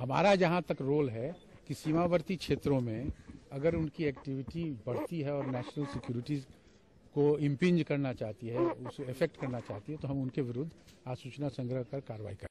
हमारा जहां तक रोल है कि सीमावर्ती क्षेत्रों में अगर उनकी एक्टिविटी बढ़ती है और नेशनल सिक्योरिटीज को इम्पिंज करना चाहती है, उसे इफेक्ट करना चाहती है, तो हम उनके विरुद्ध आज सूचना संग्रह कर कार्रवाई करें।